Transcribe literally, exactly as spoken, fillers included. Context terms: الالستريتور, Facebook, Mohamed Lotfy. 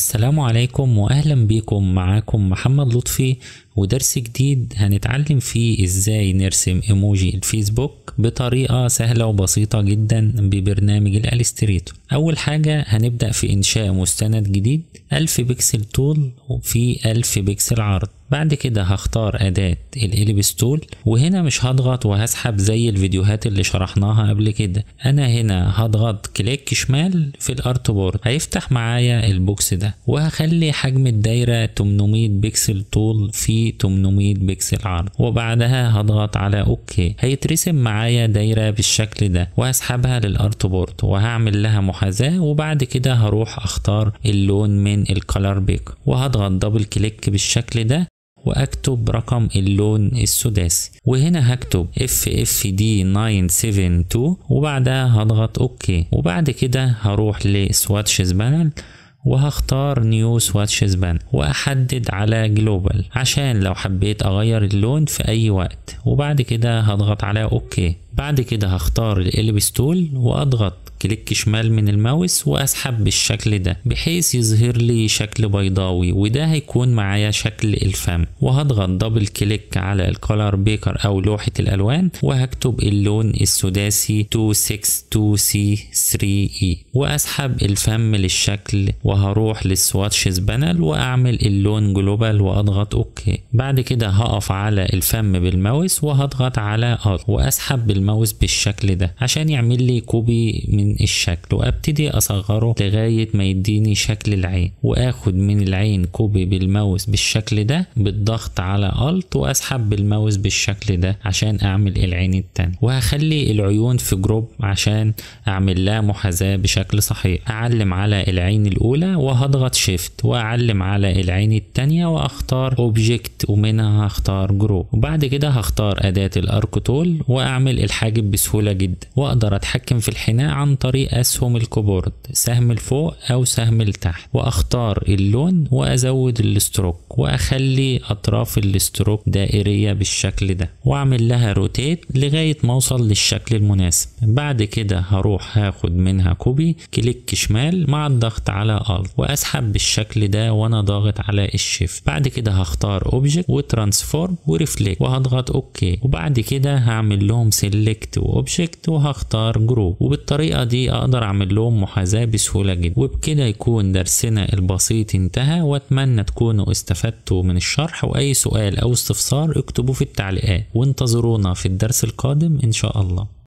السلام عليكم واهلا بكم. معاكم محمد لطفي ودرس جديد هنتعلم فيه ازاي نرسم ايموجي الفيسبوك بطريقة سهلة وبسيطة جدا ببرنامج الالستريتور. اول حاجة هنبدأ في انشاء مستند جديد ألف بكسل طول وفي ألف بكسل عرض. بعد كده هختار اداة الاليبس تول وهنا مش هضغط وهسحب زي الفيديوهات اللي شرحناها قبل كده. انا هنا هضغط كليك شمال في الارتبورد هيفتح معايا البوكس ده وهخلي حجم الدايرة ثمانمائة بكسل طول في ثمانمائة بكسل عرض وبعدها هضغط على اوكي. هيترسم معايا دايرة بالشكل ده وهسحبها للارتبورد وهعمل لها محاذاة وبعد كده هروح اختار اللون من الكلر بيك وهضغط دبل كليك بالشكل ده واكتب رقم اللون السداسي وهنا هكتب اف اف دي تسعمائة وسبعة وسبعين وبعدها هضغط اوكي. وبعد كده هروح لسواتشز بانل وهختار نيو سواتشز بان واحدد على جلوبال عشان لو حبيت اغير اللون في اي وقت وبعد كده هضغط على اوكي. بعد كده هختار الالبس تول واضغط كليك شمال من الماوس واسحب بالشكل ده بحيث يظهر لي شكل بيضاوي وده هيكون معايا شكل الفم وهضغط دبل كليك على الكولر بيكر او لوحة الالوان وهكتب اللون السداسي اثنين ستة اثنين سي ثلاثة اي واسحب الفم للشكل وهروح للسواتشز بانل واعمل اللون جلوبال واضغط اوكي. بعد كده هقف على الفم بالماوس وهضغط على ار واسحب بالماوس بالشكل ده عشان يعمل لي كوبي من الشكل وابتدي اصغره لغاية ما يديني شكل العين واخد من العين كوبي بالماوس بالشكل ده بالضغط على Alt واسحب بالماوس بالشكل ده عشان اعمل العين التانية. وهخلي العيون في جروب عشان اعمل لها محاذاة بشكل صحيح. اعلم على العين الاولى وهضغط شيفت واعلم على العين التانية واختار اوبجكت ومنها هختار جروب. وبعد كده هختار اداة الارك تول واعمل الحاجب بسهولة جدا واقدر اتحكم في الحناء عن طريق اسهم الكيبورد سهم لفوق او سهم لتحت واختار اللون وازود الاستروك واخلي اطراف الاستروك دائرية بالشكل ده واعمل لها روتيت لغاية ما اوصل للشكل المناسب. بعد كده هروح هاخد منها كوبي كليك شمال مع الضغط على الت واسحب بالشكل ده وانا ضاغط على الشيفت. بعد كده هختار اوبجكت وترانسفورم وريفليكت وهضغط اوكي. وبعد كده هعمل لهم سيلكت واوبجكت وهختار جروب وبالطريقة دي اقدر اعمل لهم محاذاة بسهولة جدا. وبكده يكون درسنا البسيط انتهى واتمنى تكونوا استفدتوا من الشرح واي سؤال او استفسار اكتبوه في التعليقات وانتظرونا في الدرس القادم ان شاء الله.